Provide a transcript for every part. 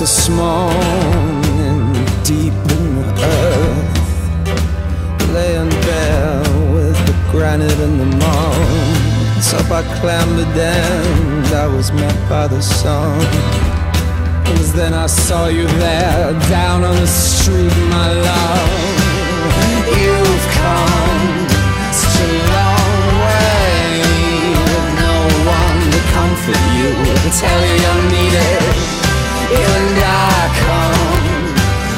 this morning, deep in the earth, laying bare with the granite and the moss. Up I clambered and I was met by the sun. It was then I saw you there, down on the street, my love. You've come such a long way with no one to comfort you, to tell you you're needed. You and I come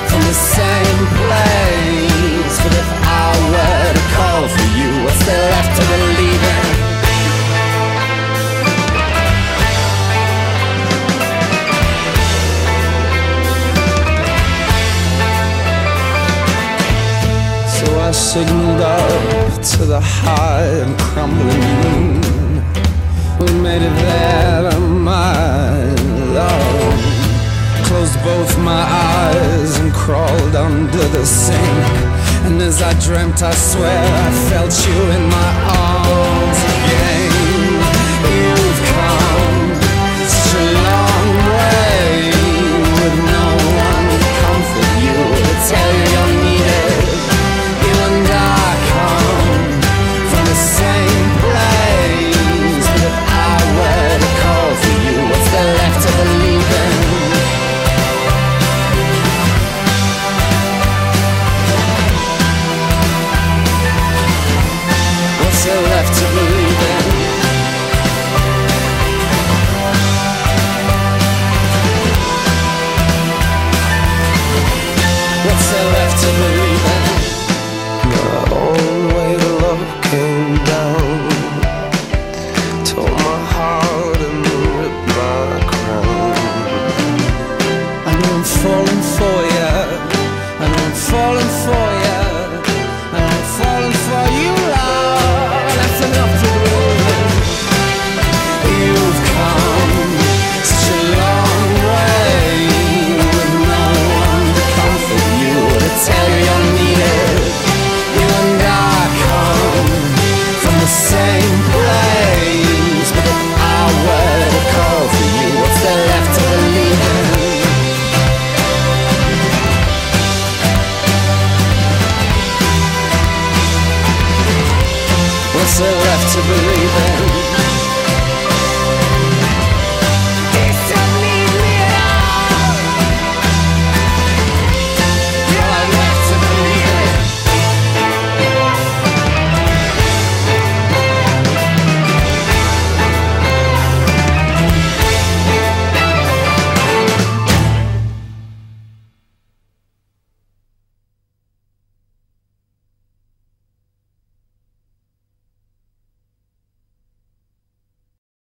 from the same place, but if I were to call for you, what's there left to believe in? I signaled up to the high and crumbling moon. We made it there, my love. Closed both my eyes and crawled under the sink. And as I dreamt, I swear, I felt you in my arms again. You've come such a long way with no one to comfort you, to tell you you're needed. What's there left to believe in?